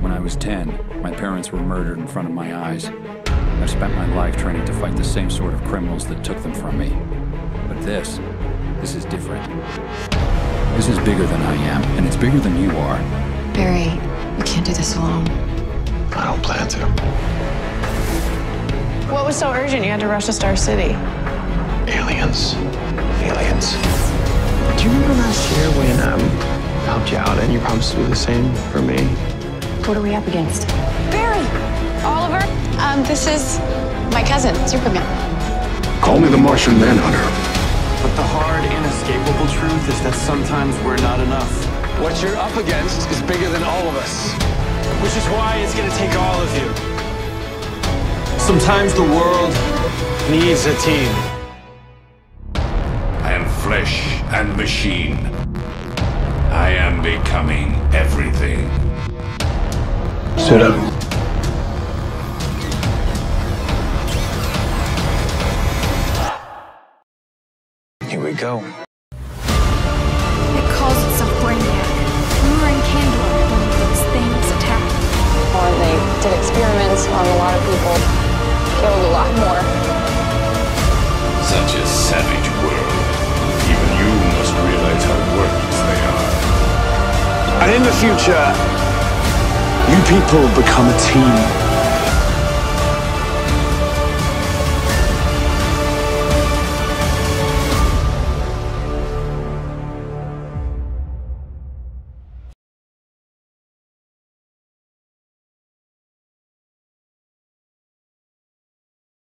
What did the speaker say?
When I was 10, my parents were murdered in front of my eyes. I've spent my life training to fight the same sort of criminals that took them from me. But this is different. This is bigger than I am, and it's bigger than you are. Barry, we can't do this alone. I don't plan to. What was so urgent you had to rush to Star City? Aliens. Aliens. Do you remember last year when I helped you out and you promised to do the same for me? What are we up against? Barry! Oliver, this is my cousin, Superman. Call me the Martian Manhunter. But the hard, inescapable truth is that sometimes we're not enough. What you're up against is bigger than all of us, which is why it's gonna take all of you. Sometimes the world needs a team. I am flesh and machine. I am becoming everything. Sit up. Here we go. It calls itself Brainiac. We were in Candor when those things attacked. Or they did experiments on a lot of people. Killed a lot more. Such a savage world. Even you must realize how worthless they are. And in the future, you people become a team.